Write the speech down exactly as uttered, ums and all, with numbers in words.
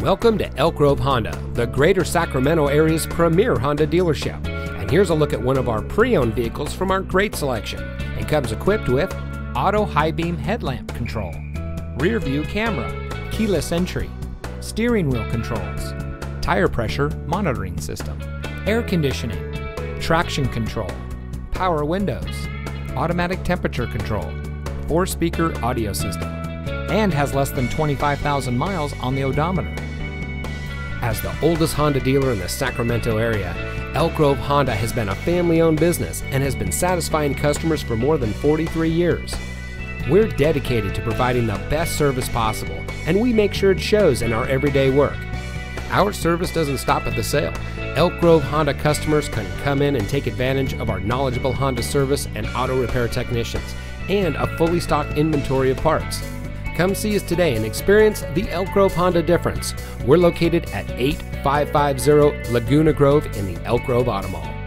Welcome to Elk Grove Honda, the greater Sacramento area's premier Honda dealership. And here's a look at one of our pre-owned vehicles from our great selection. It comes equipped with auto high beam headlamp control, rear view camera, keyless entry, steering wheel controls, tire pressure monitoring system, air conditioning, traction control, power windows, automatic temperature control, four speaker audio system, and has less than twenty-five thousand miles on the odometer. As the oldest Honda dealer in the Sacramento area, Elk Grove Honda has been a family-owned business and has been satisfying customers for more than forty-three years. We're dedicated to providing the best service possible, and we make sure it shows in our everyday work. Our service doesn't stop at the sale. Elk Grove Honda customers can come in and take advantage of our knowledgeable Honda service and auto repair technicians, and a fully stocked inventory of parts. Come see us today and experience the Elk Grove Honda difference. We're located at eighty-five fifty Laguna Grove in the Elk Grove Auto Mall.